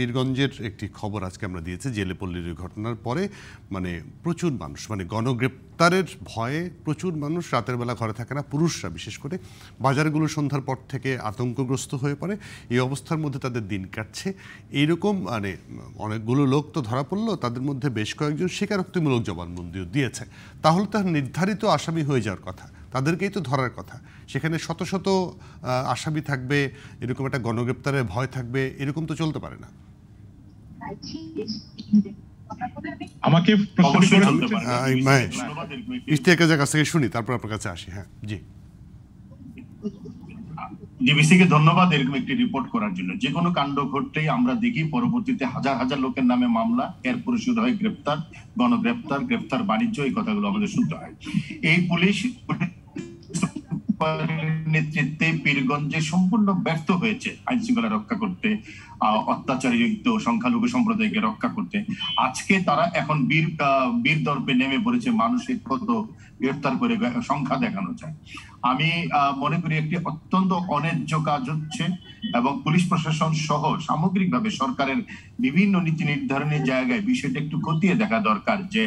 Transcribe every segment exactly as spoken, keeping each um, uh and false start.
পীরগঞ্জের একটি খবর আজকে আমরা দিয়েছি জেলে পল্লীর ঘটনার পরে মানে প্রচুর মানুষ মানে গণগ্রেপ্তারের ভয়ে প্রচুর মানুষ রাতের বেলা ঘরে থাকে না, পুরুষরা বিশেষ করে বাজারগুলো সন্ধ্যার পর থেকে আতঙ্কগ্রস্ত হয়ে পড়ে, এই অবস্থার মধ্যে তাদের দিন কাটছে। এইরকম মানে অনেকগুলো লোক তো ধরা পড়লো, তাদের মধ্যে বেশ কয়েকজন স্বীকারোক্তিমূলক জবানবন্দিও দিয়েছে। তাহলে তার নির্ধারিত আসামি হয়ে যাওয়ার কথা, তাদেরকেই তো ধরার কথা, সেখানে শত শত আসামি থাকবে, এরকম একটা গণগ্রেপ্তারের ভয় থাকবে, এরকম তো চলতে পারে না। আমাকে ইশতিয়াকের কাছ থেকে শুনি, তারপর আপনার কাছে আসি। হ্যাঁ জি ডিবিসিকে ধন্যবাদ এরকম একটি রিপোর্ট করার জন্য। যে কোনো কাণ্ড ঘটতেই আমরা দেখি পরবর্তীতে হাজার হাজার লোকের নামে মামলা, এরপরে শুরু হয় গ্রেপ্তার, গণগ্রেপ্তার, গ্রেপ্তার বাণিজ্য, এই কথাগুলো আমাদের শুনতে হয়। এই পুলিশ নেতৃত্বে পীরগঞ্জে সম্পূর্ণ ব্যর্থ হয়েছে আইন শৃঙ্খলা রক্ষা করতে, অত্যাচারিত সংখ্যালঘু সম্প্রদায়কে রক্ষা করতে। আজকে তারা এখন বীর বীর দর্পে নেমে পড়েছে, মানুষের কত গ্রেফতার করে সংখ্যা দেখানো যায়। আমি মনে করি একটি অত্যন্ত অন্যায্য কাজ হচ্ছে এবং পুলিশ প্রশাসন সহ সামগ্রিকভাবে সরকারের বিভিন্ন নীতি নির্ধারণের জায়গায় বিষয়টা একটু খতিয়ে দেখা দরকার যে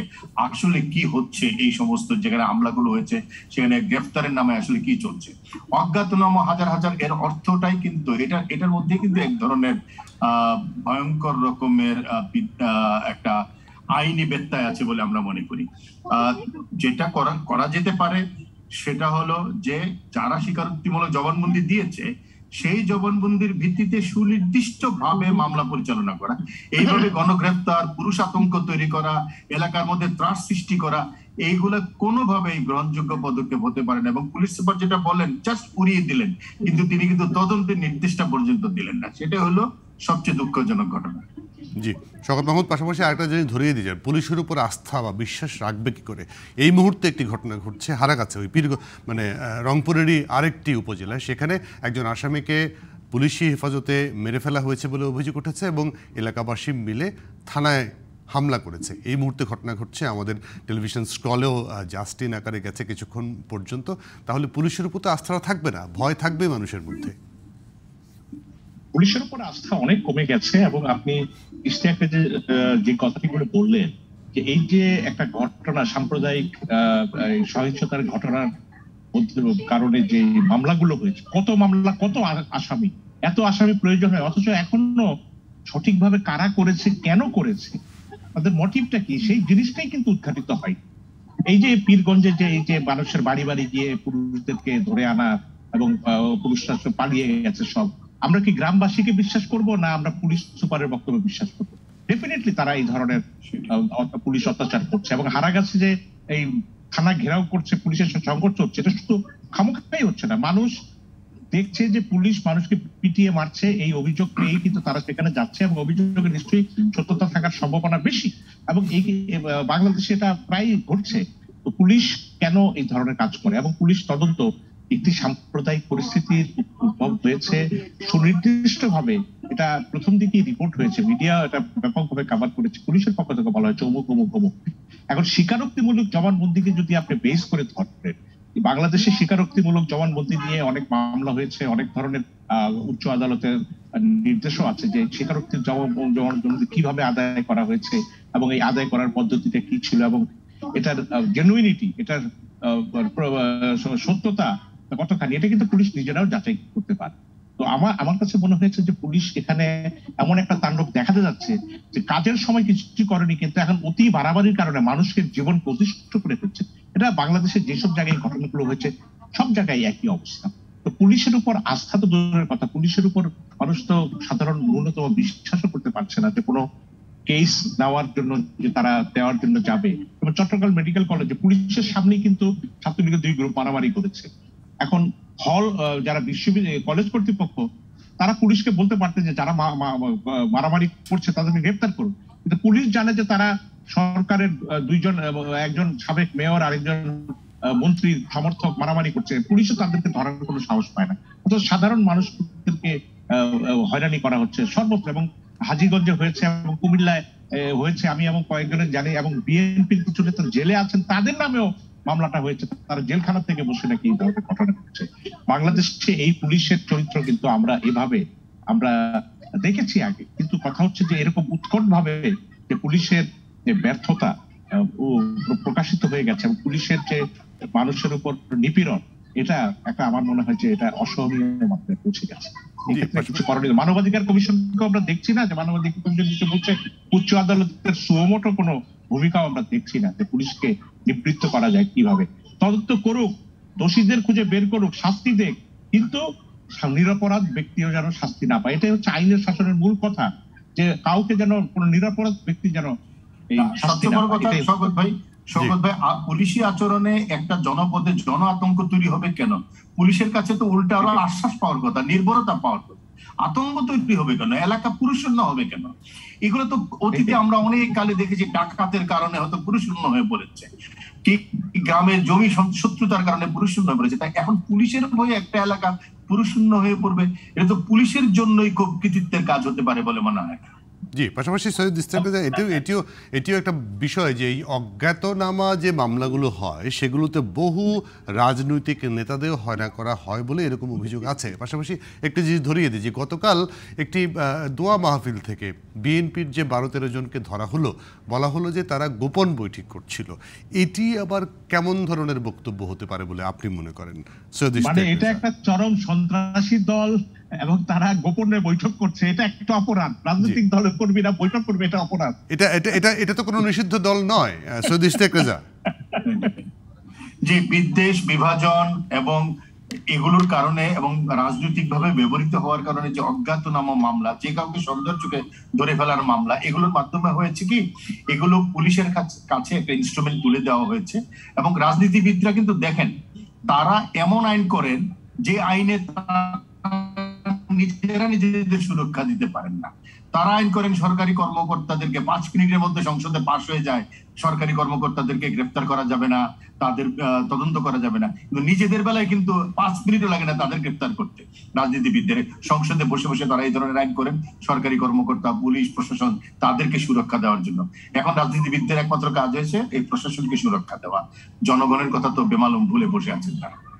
আসলে কি হচ্ছে, এই সমস্ত যেখানে হামলাগুলো হয়েছে সেখানে গ্রেফতারের নামে আসলে কি চলছে। অজ্ঞাতনামা হাজার হাজার, এর অর্থটাই কিন্তু এটা এটার মধ্যে কিন্তু এক ধরনের আহ ভয়ঙ্কর রকমের একটা আইনি ব্যত্যয় আছে বলে আমরা মনে করি। আহ যেটা করা করা যেতে পারে সেটা হলো যে যারা স্বীকারোক্তিমূলক জবানবন্দি দিয়েছে সেই জবানবন্দির ভিত্তিতে সুনির্দিষ্টভাবে মামলা পরিচালনা করা। এইভাবে গণগ্রেপ্তার, পুরুষ আতঙ্ক তৈরি করা, এলাকার মধ্যে ত্রাস সৃষ্টি করা, এইগুলা কোনোভাবেই গ্রহণযোগ্য পদক্ষেপ হতে পারে না। এবং পুলিশ সুপার যেটা বলেন জাস্ট উড়িয়ে দিলেন, কিন্তু তিনি কিন্তু তদন্তের নির্দেশটা পর্যন্ত দিলেন না, সেটা হলো সবচেয়ে দুঃখজনক ঘটনা। জি শওকত মাহমুদ, পাশাপাশি আরেকটা জিনিস ধরিয়ে দিয়েছেন, পুলিশের উপর আস্থা বা বিশ্বাস রাখবে কি করে। এই মুহূর্তে একটি ঘটনা ঘটছে হারাগাছে, ওই পীর মানে রংপুরেরই আরেকটি উপজেলায়, সেখানে একজন আসামিকে পুলিশি হেফাজতে মেরে ফেলা হয়েছে বলে অভিযোগ উঠেছে এবং এলাকাবাসী মিলে থানায় হামলা করেছে। এই মুহূর্তে ঘটনা ঘটছে, আমাদের টেলিভিশন স্ক্রলেও জাস্টিন আকারে গেছে কিছুক্ষণ পর্যন্ত। তাহলে পুলিশের উপর তো আস্থা থাকবে না, ভয় থাকবে মানুষের মধ্যে। পুলিশের উপর আস্থা অনেক কমে গেছে এবং আপনি ইশতিয়াকের যে কথাটি বলে বললেন যে এই যে একটা ঘটনা সাম্প্রদায়িক সহিংসতার ঘটনার কারণে যে মামলাগুলো হয়েছে, কত মামলা, কত আসামি, এত আসামি প্রয়োজন হয়, অথচ এখনো সঠিকভাবে কারা করেছে, কেন করেছে, তাদের মোটিভটা কি, সেই জিনিসটাই কিন্তু উদ্ঘাটিত হয়। এই যে পীরগঞ্জে যে এই যে মানুষের বাড়ি বাড়ি গিয়ে পুরুষদেরকে ধরে আনা এবং পুরুষরা পালিয়ে গেছে সব, আমরা কি গ্রামবাসীকে বিশ্বাস করব না আমরা পুলিশ সুপারের বক্তব্য বিশ্বাস করব? ডেফিনেটলি তারা এই ধরনের পুলিশ অত্যাচার করছে এবং হারাগাছে যে এই থানা ঘেরাও করছে, পুলিশের সংঘর্ষ হচ্ছে, এটা শুধু খামোখাই হচ্ছে না, মানুষ দেখছে যে পুলিশ মানুষকে পিটিয়ে মারছে, এই অভিযোগ পেয়ে কিন্তু তারা সেখানে যাচ্ছে এবং অভিযোগে নিশ্চয়ই সত্যতা থাকার সম্ভাবনা বেশি এবং এই বাংলাদেশে এটা প্রায় ঘটছে। তো পুলিশ কেন এই ধরনের কাজ করে এবং পুলিশ তদন্ত একটি সাম্প্রদায়িক পরিস্থিতির উদ্ভব হয়েছে সুনির্দিষ্টভাবে, এটা প্রথম দিকেই রিপোর্ট হয়েছে, মিডিয়া এটা ব্যাপকভাবে কভার করেছে, পুলিশের পক্ষ থেকে বলা হয়েছে অমুক অমুক অমুক। এখন স্বীকারোক্তিমূলক জবানবন্দিকে যদি আপনি বেস করে ধরেন, বাংলাদেশে স্বীকারোক্তিমূলক জবানবন্দি নিয়ে অনেক মামলা হয়েছে, অনেক ধরনের উচ্চ আদালতের নির্দেশও আছে যে স্বীকারোক্তির জবানবন্দি কিভাবে আদায় করা হয়েছে এবং এই আদায় করার পদ্ধতিটা কি ছিল এবং এটার জেনুইনিটি, এটার সত্যতা কতখানি, এটা কিন্তু পুলিশ নিজেরাও যাচাই করতে পারে। তো আমার আমার কাছে মনে হয়েছে যে পুলিশ এখানে এমন একটা তাণ্ডব দেখাতে যাচ্ছে যে কাজের সময় কিছু করেনি, কিন্তু এখন অতি বাড়াবাড়ির কারণে মানুষকে জীবন প্রতিষ্ঠিত করে ফেলছে। এটা বাংলাদেশের যেসব জায়গায় ঘটনাগুলো হয়েছে সব জায়গায় একই অবস্থা। তো পুলিশের উপর আস্থা তো দূরের কথা, পুলিশের উপর মানুষ তো সাধারণ ন্যূনতম বিশ্বাসও করতে পারছে না যে কোনো কেস নেওয়ার জন্য যে তারা দেওয়ার জন্য যাবে। এবং চট্টগ্রাম মেডিকেল কলেজে পুলিশের সামনেই কিন্তু ছাত্রলীগের দুই গ্রুপ মারামারি করেছে। এখন হল যারা বিশ্ববিদ্যালয় কলেজ কর্তৃপক্ষ তারা পুলিশকে বলতে পারতেন যে যারা মারামারি করছে তাদেরকে গ্রেপ্তার করুন, কিন্তু পুলিশ জানে যে তারা সরকারের দুইজন, একজন সাবেক মেয়র আর একজন মন্ত্রীর সমর্থক মারামারি করছে, পুলিশও তাদেরকে ধরার কোনো সাহস পায় না। অথচ সাধারণ মানুষদেরকে হয়রানি করা হচ্ছে সর্বত্র এবং হাজীগঞ্জে হয়েছে এবং কুমিল্লায় হয়েছে, আমি এবং কয়েকজনের জানি এবং বিএনপির কিছু নেতা জেলে আছেন, তাদের নামেও মামলাটা হয়েছে, তারা জেলখানা থেকে বসে নাকি এই ধরনের ঘটনা ঘটছে। বাংলাদেশে এই পুলিশের চরিত্র কিন্তু আমরা এভাবে আমরা দেখেছি আগে, কিন্তু কথা হচ্ছে যে এরকম উৎকট ভাবে যে পুলিশের যে ব্যর্থতা প্রকাশিত হয়ে গেছে এবং পুলিশের যে মানুষের উপর নিপীড়ন, এটা একটা আমার মনে হয় যে এটা অসহনীয় মাত্রায় পৌঁছে গেছে। মানবাধিকার কমিশনকে আমরা দেখছি না, যে মানবাধিকার কমিশন কিছু বলছে, উচ্চ আদালতের সুমোটো কোনো ভূমিকাও আমরা দেখছি না যে পুলিশকে নিবৃত্ত করা যায় কিভাবে। তদন্ত করুক, দোষীদের খুঁজে বের করুক, শাস্তি দেখ, কিন্তু নিরপরাধ ব্যক্তিও যেন শাস্তি না পায়। এটাই হচ্ছে আইনের শাসনের মূল কথা, যে কাউকে যেন কোনো নিরপরাধ ব্যক্তি যেন ভাই শওকত ভাই পুলিশি আচরণে একটা জনপদে জন আতঙ্ক তৈরি হবে কেন? পুলিশের কাছে তো উল্টা আলার আশ্বাস পাওয়ার কথা, নির্ভরতা পাওয়ার কথা, আতঙ্ক তৈরি হবে কেন? এলাকা পুরুষশূন্য হবে কেন? এগুলো তো অতীতে আমরা অনেক কালে দেখেছি, ডাকাতের কারণে হয়তো পুরুষশূন্য হয়ে পড়েছে, ঠিক গ্রামের জমি শত্রুতার কারণে পুরুষশূন্য হয়ে পড়েছে। তাই এখন পুলিশের ভয়ে একটা এলাকা পুরুষশূন্য হয়ে পড়বে, এটা তো পুলিশের জন্যই খুব কৃতিত্বের কাজ হতে পারে বলে মনে হয়। জি, পাশাপাশি সৈয়দ ইসলাম, এটিও এটিও এটিও একটা বিষয় যে এই অজ্ঞাতনামা যে মামলাগুলো হয় সেগুলোতে বহু রাজনৈতিক নেতাদের হয়রানি করা হয় বলে এরকম অভিযোগ আছে। পাশাপাশি একটি জিনিস ধরিয়ে দিই যে গতকাল একটি দোয়া মাহফিল থেকে বিএনপির যে বারো তেরো জনকে ধরা হলো, বলা হলো যে তারা গোপন বৈঠক করছিল। এটি আবার কেমন ধরনের বক্তব্য হতে পারে বলে আপনি মনে করেন সৈয়দ ইসলাম? মানে এটা একটা চরম সন্ত্রাসী দল এবং তারা গোপনে বৈঠক করছে, এটা একটা অপরাধ। রাজনৈতিক দলের কর্মীরা বৈঠক করবে, এটা অপরাধ। এটা এটা এটা এটা তো কোনো নিষিদ্ধ দল নয় সৈয়দ ইস্তেকজা। জি, বিদ্বেষ, বিভাজন এবং এগুলোর কারণে এবং রাজনৈতিকভাবে ব্যবহৃত হওয়ার কারণে যে অজ্ঞাতনামা মামলা, যে কাউকে সন্দেহের চোখে ধরে ফেলার মামলা, এগুলোর মাধ্যমে হয়েছে কি, এগুলো পুলিশের কাছে একটা ইনস্ট্রুমেন্ট তুলে দেওয়া হয়েছে। এবং রাজনীতিবিদরা কিন্তু দেখেন তারা এমন আইন করেন যে আইনে নিজেরা নিজেদের সুরক্ষা দিতে পারেন না। তারা আইন করেন সরকারি কর্মকর্তাদেরকে পাঁচ মিনিটের মধ্যে সংসদে পাশ হয়ে যায়, সরকারি কর্মকর্তাদেরকে গ্রেফতার করা যাবে না, তাদের তদন্ত করা যাবে না, কিন্তু নিজেদের বেলায় কিন্তু পাঁচ মিনিটও লাগে না তাদের গ্রেফতার করতে। রাজনীতিবিদদের সংসদে বসে বসে তারা এই ধরনের আইন করেন সরকারি কর্মকর্তা, পুলিশ, প্রশাসন, তাদেরকে সুরক্ষা দেওয়ার জন্য। এখন রাজনীতিবিদদের একমাত্র কাজ হয়েছে এই প্রশাসনকে সুরক্ষা দেওয়া, জনগণের কথা তো বেমালুম ভুলে বসে আছেন তারা।